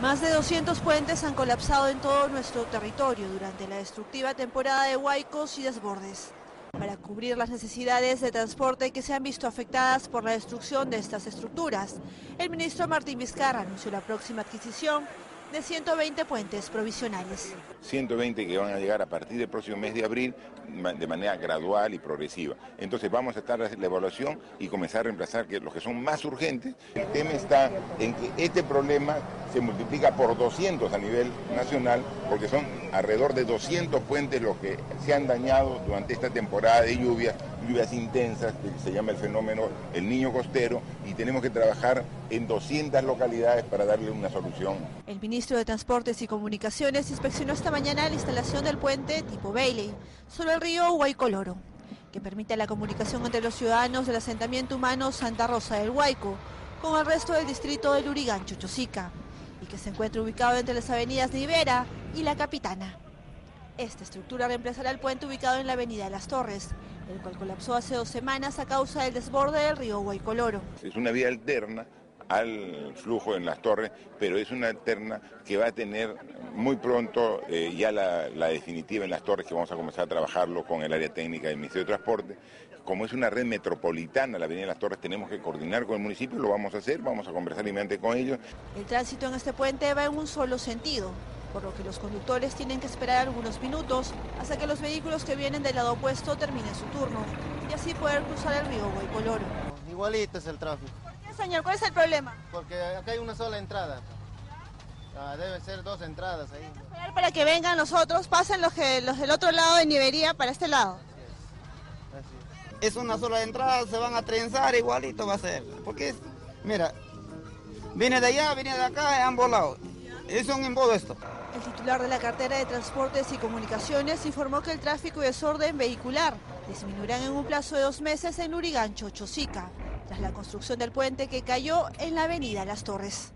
Más de 200 puentes han colapsado en todo nuestro territorio durante la destructiva temporada de huaicos y desbordes, para cubrir las necesidades de transporte que se han visto afectadas por la destrucción de estas estructuras. El ministro Martín Vizcarra anunció la próxima adquisición de 120 puentes provisionales. 120 que van a llegar a partir del próximo mes de abril de manera gradual y progresiva. Entonces vamos a estar en la evaluación y comenzar a reemplazar los que son más urgentes. El tema está en que este problema se multiplica por 200 a nivel nacional, porque son alrededor de 200 puentes los que se han dañado durante esta temporada de lluvias intensas, que se llama el fenómeno El Niño Costero, y tenemos que trabajar en 200 localidades para darle una solución. El ministro de Transportes y Comunicaciones inspeccionó esta mañana la instalación del puente tipo Bailey sobre el río Huaycoloro, que permite la comunicación entre los ciudadanos del asentamiento humano Santa Rosa del Huayco con el resto del distrito del Lurigancho-Chosica, y que se encuentra ubicado entre las avenidas Rivera y La Capitana. Esta estructura reemplazará el puente ubicado en la avenida Las Torres, el cual colapsó hace 2 semanas a causa del desborde del río Huaycoloro. Es una vía alterna al flujo en Las Torres, pero es una alterna que va a tener muy pronto ya la definitiva en Las Torres, que vamos a comenzar a trabajarlo con el área técnica del Ministerio de Transporte. Como es una red metropolitana, la avenida Las Torres, tenemos que coordinar con el municipio, lo vamos a hacer, vamos a conversar inmediatamente con ellos. El tránsito en este puente va en un solo sentido, por lo que los conductores tienen que esperar algunos minutos hasta que los vehículos que vienen del lado opuesto terminen su turno y así poder cruzar el río Huaycoloro. Igualito es el tráfico. ¿Por qué, señor? ¿Cuál es el problema? Porque acá hay una sola entrada. Debe ser 2 entradas ahí. Hay que esperar para que vengan los otros, pasen los del otro lado de Nivería para este lado. Así es una sola entrada, se van a trenzar, igualito va a ser. Porque, mira, viene de allá, viene de acá, han volado. Es un embudo esto. El titular de la cartera de Transportes y Comunicaciones informó que el tráfico y desorden vehicular disminuirán en un plazo de 2 meses en Lurigancho-Chosica, tras la construcción del puente que cayó en la avenida Las Torres.